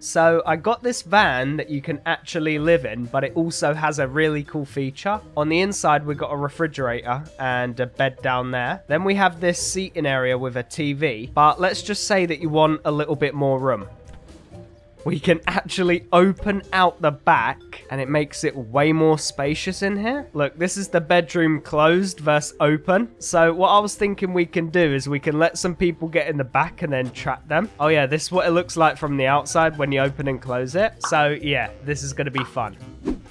So I got this van that you can actually live in, but it also has a really cool feature. On the inside, we've got a refrigerator and a bed down there. Then we have this seating area with a TV, but let's just say that you want a little bit more room. We can actually open out the back and it makes it way more spacious in here. Look, this is the bedroom closed versus open. So what I was thinking we can do is we can let some people get in the back and then trap them. Oh yeah, this is what it looks like from the outside when you open and close it. So yeah, this is gonna be fun.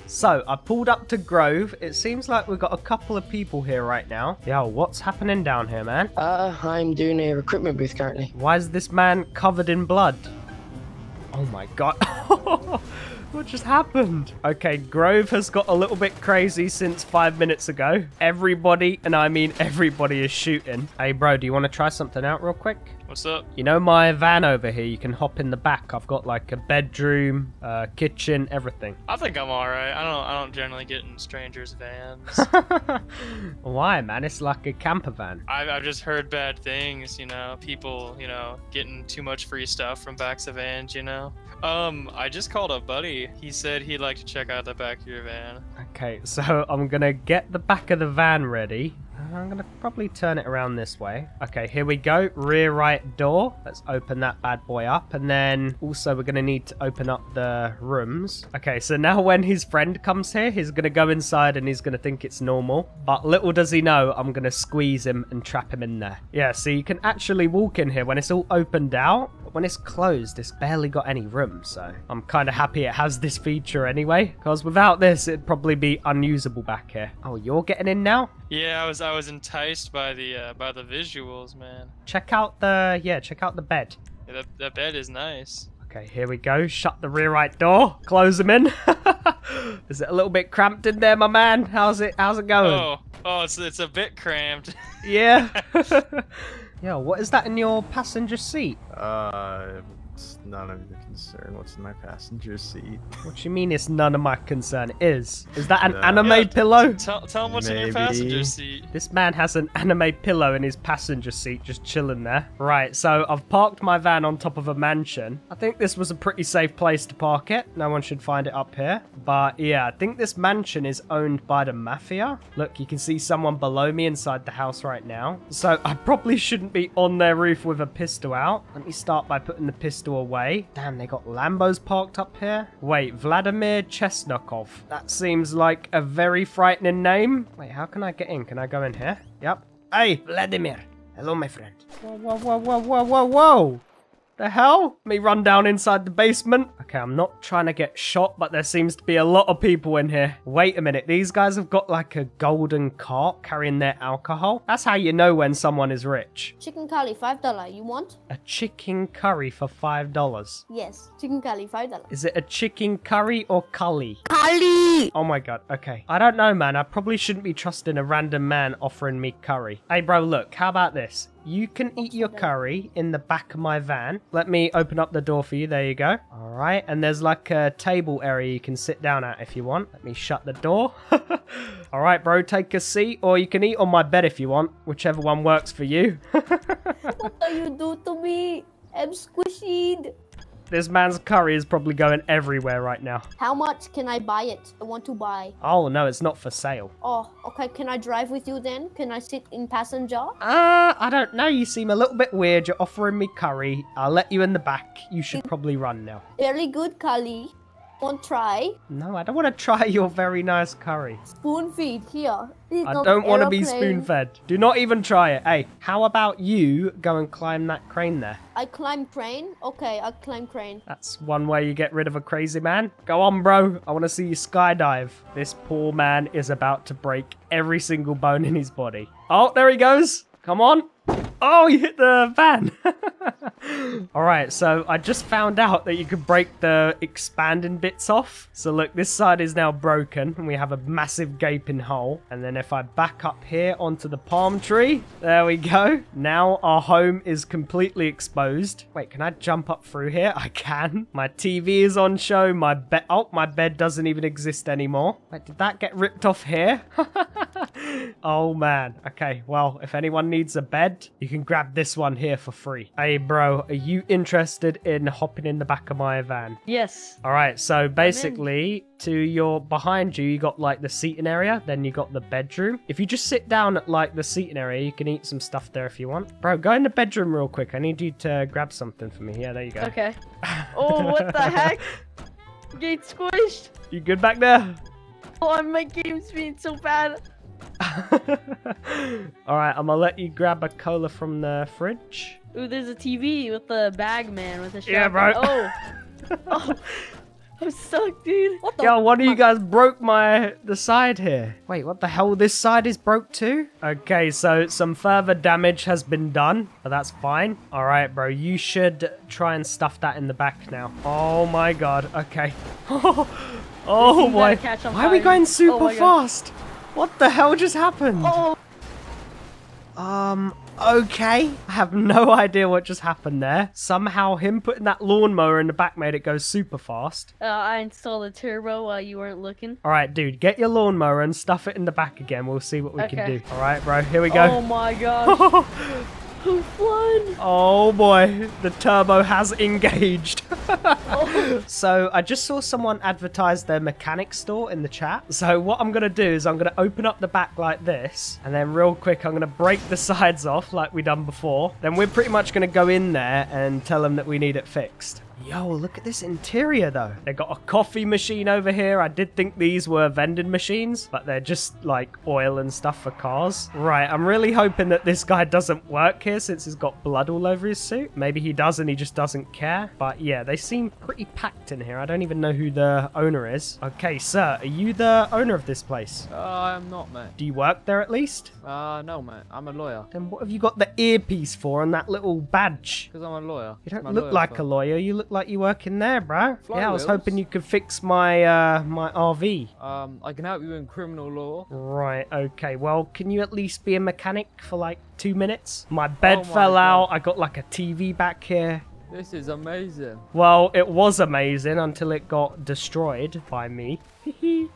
So I pulled up to Grove. It seems like we've got a couple of people here right now. Yo, what's happening down here, man? I'm doing a recruitment booth currently. Why is this man covered in blood? Oh my god. What just happened? Okay, Grove has got a little bit crazy since 5 minutes ago. Everybody, and I mean everybody, is shooting. Hey bro, do you want to try something out real quick? What's up? You know my van over here? You can hop in the back. I've got like a bedroom, kitchen, everything. I think I'm all right. I don't generally get in strangers' vans. Why, man? It's like a camper van. I've just heard bad things, you know. People, you know, getting too much free stuff from backs of vans, you know. I just called a buddy. He said he'd like to check out the back of your van. Okay, so I'm gonna get the back of the van ready. I'm gonna probably turn it around this way. Okay, here we go. Rear right door. Let's open that bad boy up. And then also we're gonna need to open up the rooms. Okay, so now when his friend comes here, he's gonna go inside and he's gonna think it's normal. But little does he know, I'm gonna squeeze him and trap him in there. Yeah, so you can actually walk in here when it's all opened out. But when it's closed, it's barely got any room. So I'm kind of happy it has this feature anyway. Because without this, it'd probably be unusable back here. Oh, you're getting in now? Yeah, I was enticed by the visuals, man. Check out the bed. Yeah, that bed is nice. Okay, here we go. Shut the rear right door. Close them in. Is it a little bit cramped in there, my man? How's it going? Oh, it's a bit cramped. Yeah. Yo, what is that in your passenger seat? It's none of your concern. What's in my passenger seat? What do you mean it's none of my concern? It is. Is that an anime pillow? Tell him what's in your passenger seat. This man has an anime pillow in his passenger seat, just chilling there. Right, so I've parked my van on top of a mansion. I think this was a pretty safe place to park it. No one should find it up here. But yeah, I think this mansion is owned by the mafia. Look, you can see someone below me inside the house right now. So I probably shouldn't be on their roof with a pistol out. Let me start by putting the pistol away. Damn, they got Lambos parked up here. Wait, Vladimir Chesnokov. That seems like a very frightening name. Wait, how can I get in? Can I go in here? Yep. Hey, Vladimir. Hello, my friend. Whoa, whoa, whoa, whoa, whoa, whoa, whoa. The hell? Let me run down inside the basement. Okay, I'm not trying to get shot, but there seems to be a lot of people in here. Wait a minute. These guys have got like a golden cart carrying their alcohol. That's how you know when someone is rich. Chicken curry, $5. You want? A chicken curry for $5? Yes, chicken curry, $5. Is it a chicken curry or cully? Cully! Oh my god, okay. I don't know, man. I probably shouldn't be trusting a random man offering me curry. Hey, bro, look. How about this? You can eat your curry in the back of my van. Let me open up the door for you. There you go. All right. And there's like a table area you can sit down at if you want. Let me shut the door. All right, bro. Take a seat. Or you can eat on my bed if you want. Whichever one works for you. What do you do to me? I'm squished. This man's curry is probably going everywhere right now. How much can I buy it? I want to buy. Oh, no, it's not for sale. Oh, okay. Can I drive with you then? Can I sit in passenger? I don't know. You seem a little bit weird. You're offering me curry. I'll let you in the back. You should probably run now. Very good, Kali. Want to try? No, I don't want to try your very nice curry. Spoon feed here. I don't want to be spoon fed. Do not even try it. Hey, how about you go and climb that crane there? I climb crane? Okay, I climb crane. That's one way you get rid of a crazy man. Go on, bro. I want to see you skydive. This poor man is about to break every single bone in his body. Oh, there he goes. Come on. Oh, you hit the van. All right, so I just found out that you could break the expanding bits off. So look, this side is now broken and we have a massive gaping hole. And then if I back up here onto the palm tree, there we go. Now our home is completely exposed. Wait, can I jump up through here? I can. My TV is on show. My bed doesn't even exist anymore. Wait, did that get ripped off here? Oh, man. Okay, well, if anyone needs a bed, you can grab this one here for free. Hey, bro, are you interested in hopping in the back of my van? Yes. All right, so basically, to your behind you, you got, like, the seating area. Then you got the bedroom. If you just sit down at, like, the seating area, you can eat some stuff there if you want. Bro, go in the bedroom real quick. I need you to grab something for me. Yeah, there you go. Okay. Oh, what the heck? I'm getting squished. You good back there? Oh, my game's being so bad. Alright, I'm gonna let you grab a cola from the fridge. Ooh, there's a TV with the bag man with a shotgun. Yeah, bro. Oh. Oh. I'm stuck, dude. What the Yo, one of you guys broke the side here. Wait, what the hell? This side is broke too? Okay, so some further damage has been done, but that's fine. All right, bro, you should try and stuff that in the back now. Oh my God, okay. Oh my, why are we going super fast? What the hell just happened? Oh. Okay, I have no idea what just happened there. Somehow him putting that lawnmower in the back made it go super fast. I installed a turbo while you weren't looking. All right, dude, get your lawnmower and stuff it in the back again. We'll see what we can do. All right, bro, here we go. Oh, my gosh. Who won? Oh, boy. The turbo has engaged. Oh. So I just saw someone advertise their mechanic store in the chat. So what I'm going to do is I'm going to open up the back like this. And then real quick, I'm going to break the sides off like we done before. Then we're pretty much going to go in there and tell them that we need it fixed. Yo, look at this interior, though. They got a coffee machine over here. I did think these were vending machines, but they're just, like, oil and stuff for cars. Right, I'm really hoping that this guy doesn't work here since he's got blood all over his suit. Maybe he does and he just doesn't care. But, yeah, they seem pretty packed in here. I don't even know who the owner is. Okay, sir, are you the owner of this place? I'm not, mate. Do you work there at least? No, mate. I'm a lawyer. Then what have you got the earpiece for and that little badge? Because I'm a lawyer. You don't look like a lawyer. You look like you work in there, bro. Yeah, I was hoping you could fix my my RV. I can help you in criminal law. Right, okay. Well, can you at least be a mechanic for like 2 minutes? My bed fell out. I got like a TV back here. This is amazing. Well, it was amazing until it got destroyed by me.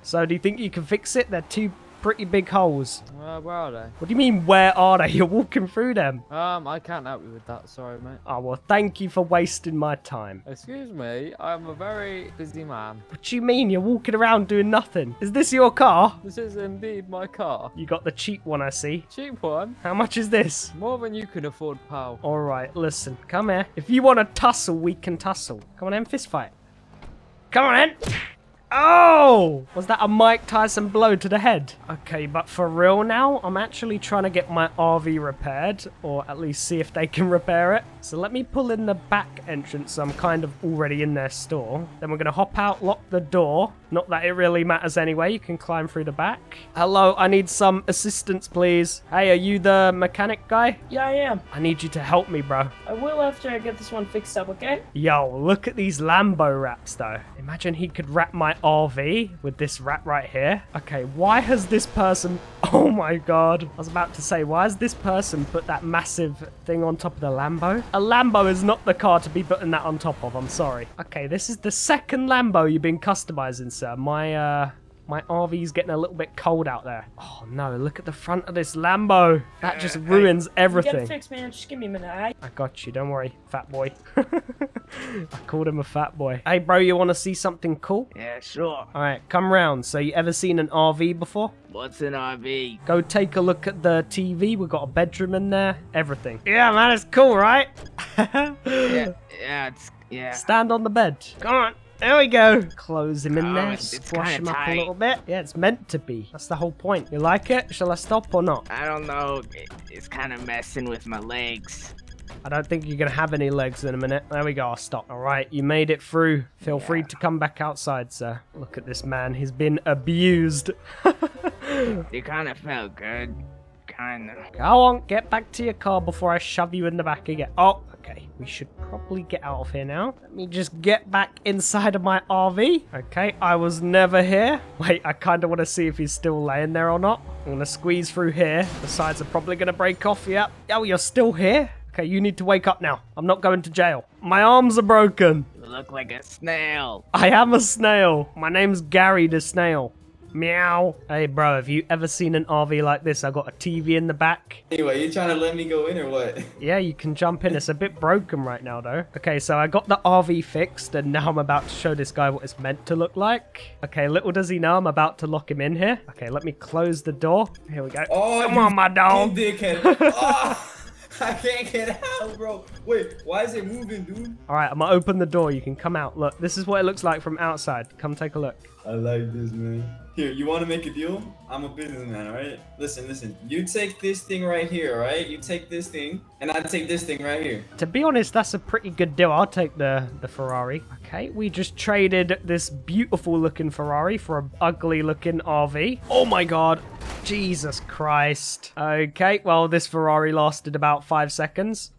So do you think you can fix it? They're too pretty big holes. Where are they? What do you mean, where are they? You're walking through them. I can't help you with that. Sorry, mate. Oh, well, thank you for wasting my time. Excuse me, I'm a very busy man. What do you mean? You're walking around doing nothing. Is this your car? This is indeed my car. You got the cheap one, I see. Cheap one? How much is this? More than you can afford, pal. All right, listen, come here. If you want to tussle, we can tussle. Come on, then, fist fight. Come on, then. Oh! Was that a Mike Tyson blow to the head? Okay, but for real now, I'm actually trying to get my RV repaired, or at least see if they can repair it. So let me pull in the back entrance, so I'm kind of already in their store. Then we're going to hop out, lock the door. Not that it really matters anyway, you can climb through the back. Hello, I need some assistance, please. Hey, are you the mechanic guy? Yeah, I am. I need you to help me, bro. I will after I get this one fixed up, okay? Yo, look at these Lambo wraps, though. Imagine he could wrap my RV with this wrap right here. Okay, why has this person... Oh my God. I was about to say, why has this person put that massive thing on top of the Lambo? A Lambo is not the car to be putting that on top of, I'm sorry. Okay, this is the second Lambo you've been customizing, sir. My RV's getting a little bit cold out there. Oh no, look at the front of this Lambo. That just ruins everything. You gotta fix, man. Just give me a minute, alright? I got you, don't worry, fat boy. I called him a fat boy. Hey bro, you wanna see something cool? Yeah, sure. Alright, come round. So you ever seen an RV before? What's an RV? Go take a look at the TV. We've got a bedroom in there. Everything. Yeah, man, it's cool, right? yeah. Stand on the bed. Come on. There we go. Close him in there. Squash him up a little bit. Yeah, it's meant to be. That's the whole point. You like it? Shall I stop or not? I don't know. It's kind of messing with my legs. I don't think you're going to have any legs in a minute. There we go. I'll stop. All right. You made it through. Feel free to come back outside, sir. Look at this man. He's been abused. It kind of felt good. Kind of. Go on. Get back to your car before I shove you in the back again. Oh. Okay, we should probably get out of here now. Let me just get back inside of my RV. Okay, I was never here. Wait, I kind of want to see if he's still laying there or not. I'm going to squeeze through here. The sides are probably going to break off. Yep. Oh, you're still here? Okay, you need to wake up now. I'm not going to jail. My arms are broken. You look like a snail. I am a snail. My name's Gary the Snail. Meow. Hey, bro, have you ever seen an RV like this? I've got a TV in the back. Anyway, you trying to let me go in or what? Yeah, you can jump in. It's a bit broken right now, though. Okay, so I got the RV fixed, and now I'm about to show this guy what it's meant to look like. Okay, little does he know I'm about to lock him in here. Okay, let me close the door. Here we go. Oh, come on, my dog. Dickhead. Oh. I can't get out, bro. Wait, why is it moving, dude? All right, I'm gonna open the door. You can come out. Look, this is what it looks like from outside. Come take a look. I like this, man. Here, you want to make a deal? I'm a businessman, all right? Listen, listen. You take this thing right here, all right? You take this thing, and I take this thing right here. To be honest, that's a pretty good deal. I'll take the Ferrari. Okay, we just traded this beautiful-looking Ferrari for an ugly-looking RV. Oh, my God. Jesus Christ. Okay, well, this Ferrari lasted about 5 seconds.